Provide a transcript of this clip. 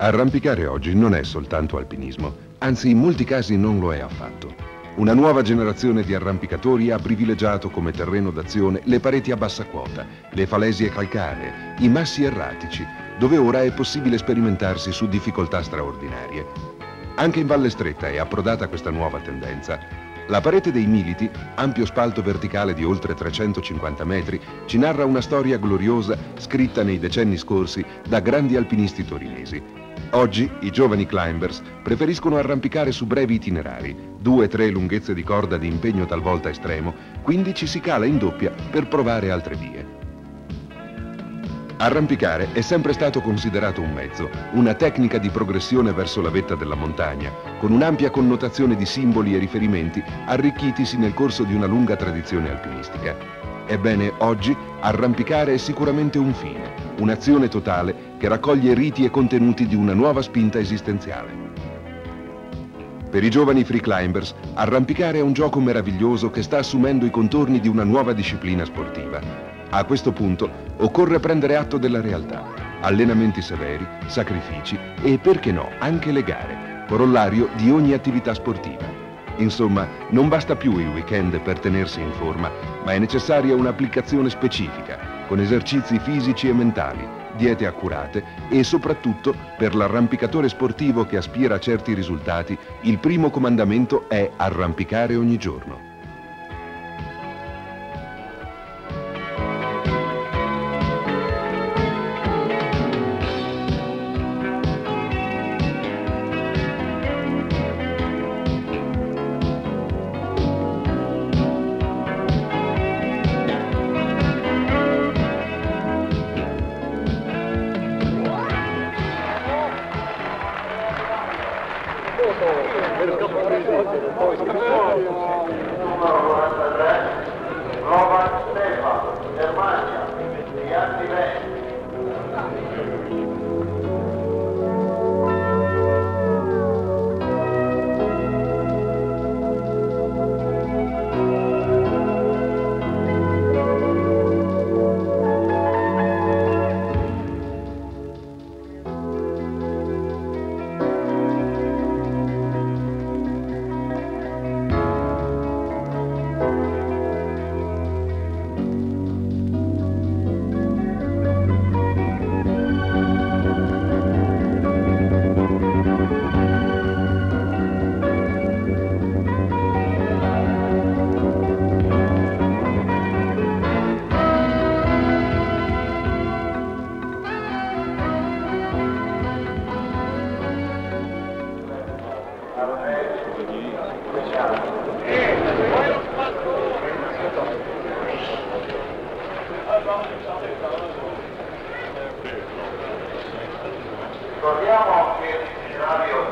Arrampicare oggi non è soltanto alpinismo, anzi in molti casi non lo è affatto. Una nuova generazione di arrampicatori ha privilegiato come terreno d'azione le pareti a bassa quota, le falesie calcaree, i massi erratici, dove ora è possibile sperimentarsi su difficoltà straordinarie. Anche in Valle Stretta è approdata questa nuova tendenza. La parete dei Militi, ampio spalto verticale di oltre 350 metri, ci narra una storia gloriosa scritta nei decenni scorsi da grandi alpinisti torinesi. Oggi i giovani climbers preferiscono arrampicare su brevi itinerari, 2-3 lunghezze di corda di impegno talvolta estremo, quindi ci si cala in doppia per provare altre vie. Arrampicare è sempre stato considerato un mezzo, una tecnica di progressione verso la vetta della montagna, con un'ampia connotazione di simboli e riferimenti arricchitisi nel corso di una lunga tradizione alpinistica. Ebbene, oggi arrampicare è sicuramente un fine, un'azione totale che raccoglie riti e contenuti di una nuova spinta esistenziale. Per i giovani free climbers, arrampicare è un gioco meraviglioso che sta assumendo i contorni di una nuova disciplina sportiva. A questo punto occorre prendere atto della realtà, allenamenti severi, sacrifici e, perché no, anche le gare, corollario di ogni attività sportiva. Insomma, non basta più il weekend per tenersi in forma, ma è necessaria un'applicazione specifica, con esercizi fisici e mentali, diete accurate e soprattutto per l'arrampicatore sportivo che aspira a certi risultati, il primo comandamento è arrampicare ogni giorno. Ricordiamo che il radio